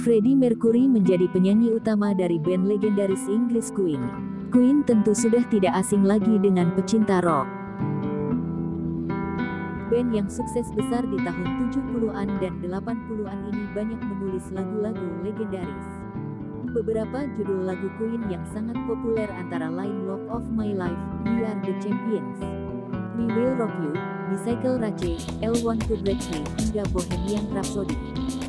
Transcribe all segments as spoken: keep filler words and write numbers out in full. Freddie Mercury menjadi penyanyi utama dari band legendaris Inggris Queen. Queen tentu sudah tidak asing lagi dengan pecinta rock. Band yang sukses besar di tahun tujuh puluhan dan delapan puluhan ini banyak menulis lagu-lagu legendaris. Beberapa judul lagu Queen yang sangat populer antara lain Love of My Life, We Are the Champions, We Will Rock You, Bicycle Race, L one to Break Free, hingga Bohemian Rhapsody.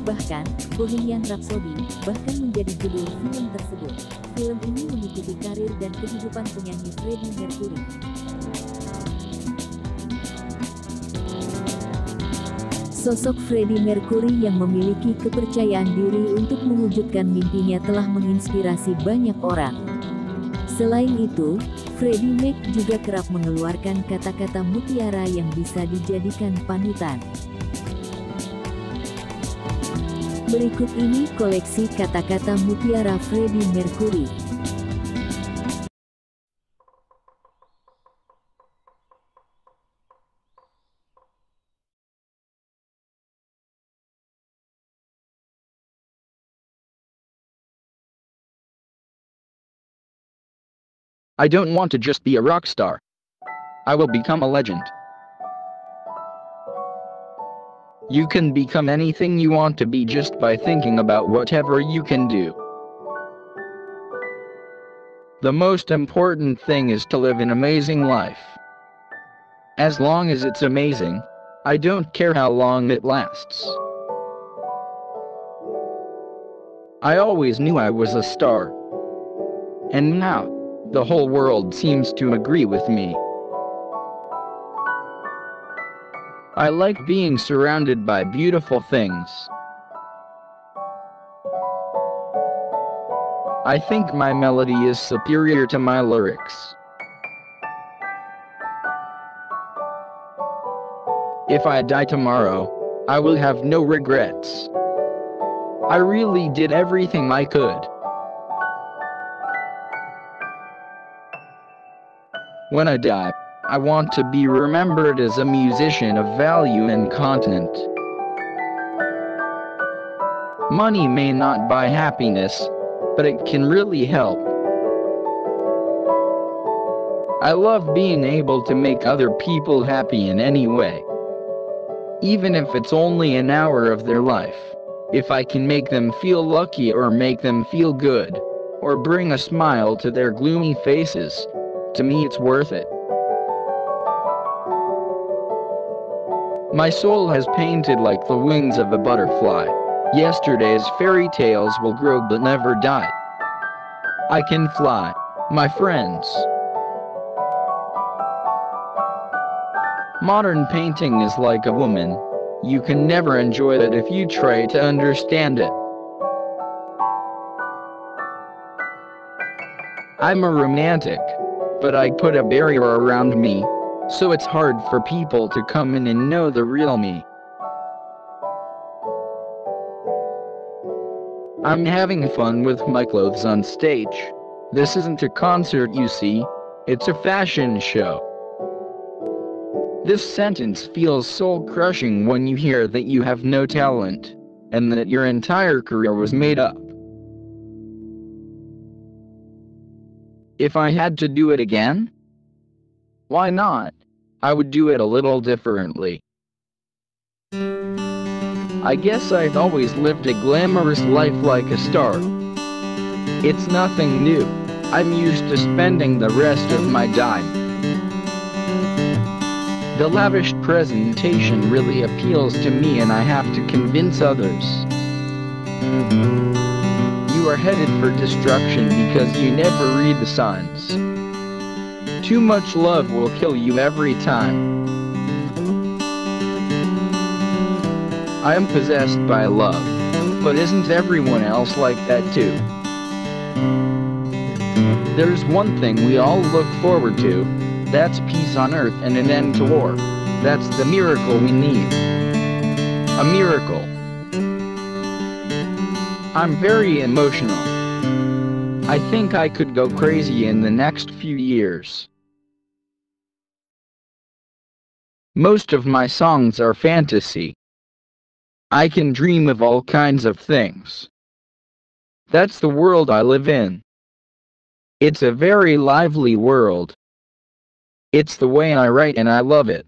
Bahkan, Bohemian Rhapsody bahkan menjadi judul film tersebut. Film ini mengikuti karir dan kehidupan penyanyi Freddie Mercury. Sosok Freddie Mercury yang memiliki kepercayaan diri untuk mewujudkan mimpinya telah menginspirasi banyak orang. Selain itu, Freddie Mac juga kerap mengeluarkan kata-kata mutiara yang bisa dijadikan panutan. Berikut ini koleksi kata-kata mutiara Freddie Mercury. I don't want to just be a rock star. I will become a legend. You can become anything you want to be just by thinking about whatever you can do. The most important thing is to live an amazing life. As long as it's amazing, I don't care how long it lasts. I always knew I was a star. And now, the whole world seems to agree with me. I like being surrounded by beautiful things. I think my melody is superior to my lyrics. If I die tomorrow, I will have no regrets. I really did everything I could. When I die, I want to be remembered as a musician of value and content. Money may not buy happiness, but it can really help. I love being able to make other people happy in any way. Even if it's only an hour of their life, if I can make them feel lucky or make them feel good, or bring a smile to their gloomy faces, to me it's worth it. My soul has painted like the wings of a butterfly. Yesterday's fairy tales will grow but never die. I can fly, my friends. Modern painting is like a woman. You can never enjoy it if you try to understand it. I'm a romantic, but I put a barrier around me, so it's hard for people to come in and know the real me. I'm having fun with my clothes on stage. This isn't a concert, you see, it's a fashion show. This sentence feels soul-crushing when you hear that you have no talent, and that your entire career was made up. If I had to do it again? Why not? I would do it a little differently. I guess I've always lived a glamorous life like a star. It's nothing new. I'm used to spending the rest of my dime. The lavish presentation really appeals to me, and I have to convince others. You are headed for destruction because you never read the signs. Too much love will kill you every time. I am possessed by love, but isn't everyone else like that too? There's one thing we all look forward to, that's peace on earth and an end to war. That's the miracle we need. A miracle. I'm very emotional. I think I could go crazy in the next few years. Most of my songs are fantasy. I can dream of all kinds of things. That's the world I live in. It's a very lively world. It's the way I write and I love it.